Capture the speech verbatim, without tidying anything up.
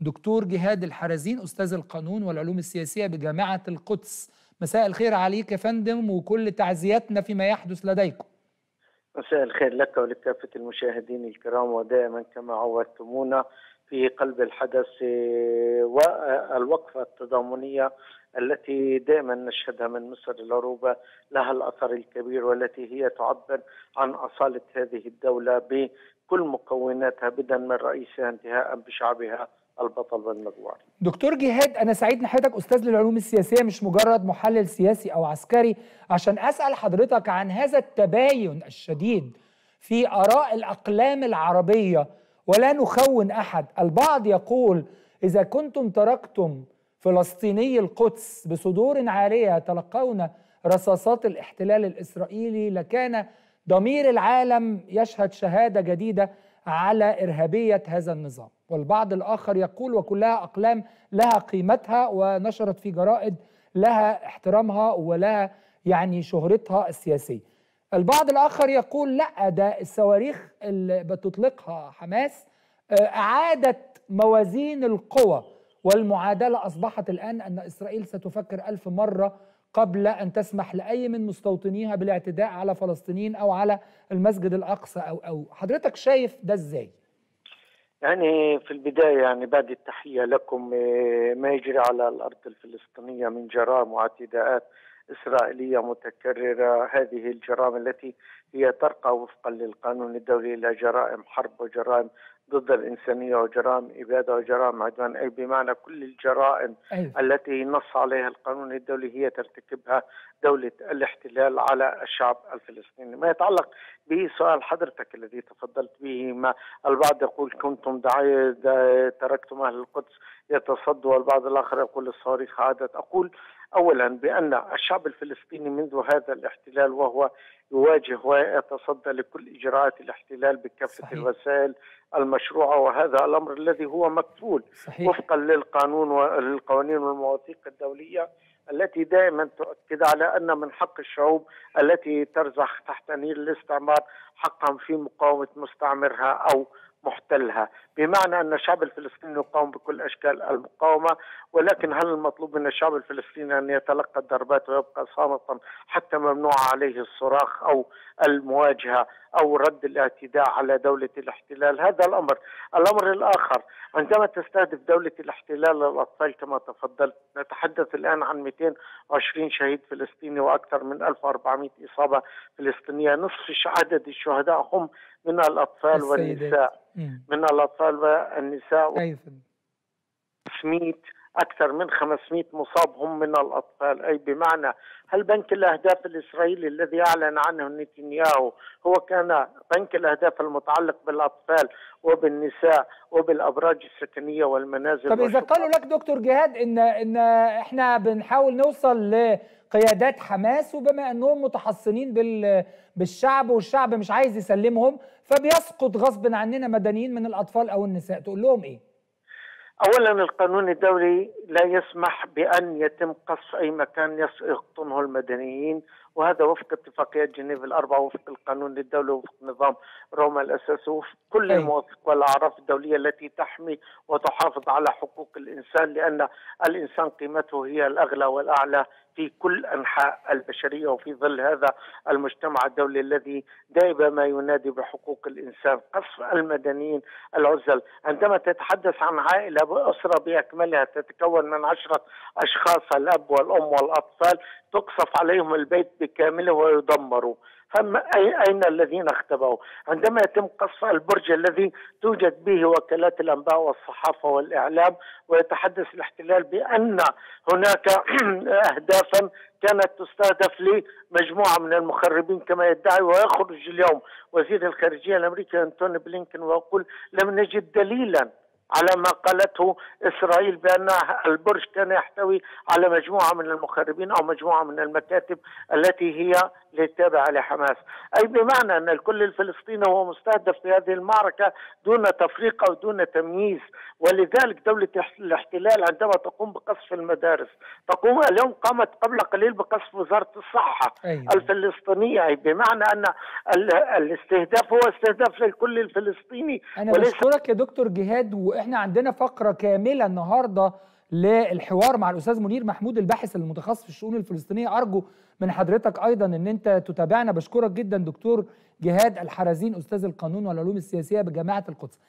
دكتور جهاد الحرازين، أستاذ القانون والعلوم السياسية بجامعة القدس. مساء الخير عليك يا فندم، وكل تعزياتنا فيما يحدث لديكم. مساء الخير لك ولكافة المشاهدين الكرام، ودائما كما عودتمونا في قلب الحدث والوقفة التضامنية التي دائما نشهدها من مصر العروبة، لها الأثر الكبير والتي هي تعبر عن أصالة هذه الدولة بكل مكوناتها، بدءا من رئيسها انتهاء بشعبها البطل والمجوار. دكتور جهاد، أنا سعيد إن حضرتك أستاذ للعلوم السياسية مش مجرد محلل سياسي أو عسكري، عشان أسأل حضرتك عن هذا التباين الشديد في آراء الأقلام العربية. ولا نخون أحد، البعض يقول إذا كنتم تركتم فلسطيني القدس بصدور عارية يتلقون رصاصات الاحتلال الإسرائيلي لكان ضمير العالم يشهد شهادة جديدة على إرهابية هذا النظام، والبعض الآخر يقول وكلها أقلام لها قيمتها ونشرت في جرائد لها احترامها ولها يعني شهرتها السياسية. البعض الآخر يقول لا، ده الصواريخ اللي بتطلقها حماس أعادت موازين القوى، والمعادلة أصبحت الآن أن إسرائيل ستفكر ألف مرة قبل أن تسمح لأي من مستوطنيها بالاعتداء على فلسطينيين أو على المسجد الأقصى أو أو حضرتك شايف ده إزاي؟ يعني في البداية يعني بعد التحية لكم، ما يجري على الأرض الفلسطينية من جرائم واعتداءات إسرائيلية متكررة، هذه الجرائم التي هي ترقى وفقا للقانون الدولي إلى جرائم حرب وجرائم ضد الإنسانية وجرائم إبادة وجرائم عدوان، أي بمعنى كل الجرائم أيوة. التي نص عليها القانون الدولي هي ترتكبها دولة الاحتلال على الشعب الفلسطيني. ما يتعلق به سؤال حضرتك الذي تفضلت به، ما البعض يقول كنتم دعاية تركتم أهل القدس يتصدوا، والبعض الآخر يقول الصواريخ عادت. أقول أولا بأن الشعب الفلسطيني منذ هذا الاحتلال وهو يواجه ويتصدى لكل إجراءات الاحتلال بكافة صحيح. الوسائل المشروعة، وهذا الأمر الذي هو مكفول صحيح. وفقا للقانون والقوانين والمواثيق الدولية التي دائما تؤكد على أن من حق الشعوب التي ترزح تحت نير الاستعمار حقهم في مقاومة مستعمرها أو محتلها، بمعنى أن الشعب الفلسطيني يقاوم بكل أشكال المقاومة، ولكن هل المطلوب من الشعب الفلسطيني أن يتلقى الضربات ويبقى صامتا حتى ممنوع عليه الصراخ أو المواجهة أو رد الاعتداء على دولة الاحتلال؟ هذا الأمر. الأمر الآخر عندما تستهدف دولة الاحتلال الأطفال كما تفضلت، نتحدث الآن عن مئتين وعشرين شهيد فلسطيني وأكثر من ألف وأربعمئة إصابة فلسطينية، نصف عدد الشهداء هم من الأطفال والنساء، من الأطفال والنساء أيضا أكثر من خمسمئة مصاب هم من الأطفال، أي بمعنى هل بنك الأهداف الإسرائيلي الذي أعلن عنه نتنياهو هو كان بنك الأهداف المتعلق بالأطفال وبالنساء وبالأبراج السكنية والمنازل؟ طب إذا قالوا لك دكتور جهاد إن إن إحنا بنحاول نوصل لقيادات حماس، وبما أنهم متحصنين بال بالشعب والشعب مش عايز يسلمهم فبيسقط غصب عننا مدنيين من الأطفال أو النساء، تقول لهم إيه؟ أولا القانون الدولي لا يسمح بأن يتم قصف أي مكان يسقطونه المدنيين، وهذا وفق اتفاقيات جنيف الأربعة، وفق القانون الدولي، وفق نظام روما الأساسي، وفق كل المواثيق والأعراف الدولية التي تحمي وتحافظ على حقوق الإنسان، لأن الإنسان قيمته هي الأغلى والأعلى في كل أنحاء البشرية، وفي ظل هذا المجتمع الدولي الذي دائما ما ينادي بحقوق الإنسان، قصف المدنيين العزل. عندما تتحدث عن عائلة بأسرة بأكملها تتكون من عشرة أشخاص، الأب والأم والأطفال، تقصف عليهم البيت بكامله ويدمروا، هم أين الذين اختبأوا؟ عندما يتم قصف البرج الذي توجد به وكالات الأنباء والصحافة والإعلام، ويتحدث الاحتلال بأن هناك أهدافا كانت تستهدف لمجموعة من المخربين كما يدعي، ويخرج اليوم وزير الخارجية الأمريكي أنتوني بلينكن ويقول لم نجد دليلا على ما قالته إسرائيل بأن البرج كان يحتوي على مجموعة من المخربين أو مجموعة من المكاتب التي هي التابعة لحماس، أي بمعنى أن الكل الفلسطيني هو مستهدف في هذه المعركة دون تفريق أو دون تمييز. ولذلك دولة الاحتلال عندما تقوم بقصف المدارس تقوم، اليوم قامت قبل قليل بقصف وزارة الصحة أيوة. الفلسطينية، أي بمعنى أن الاستهداف هو استهداف للكل الفلسطيني. أنا بشكرك يا دكتور جهاد، وإحنا عندنا فقرة كاملة النهاردة للحوار مع الأستاذ منير محمود الباحث المتخصص في الشؤون الفلسطينية، أرجو من حضرتك أيضا أن أنت تتابعنا. بشكرك جدا دكتور جهاد الحرازين، أستاذ القانون والعلوم السياسية بجامعة القدس.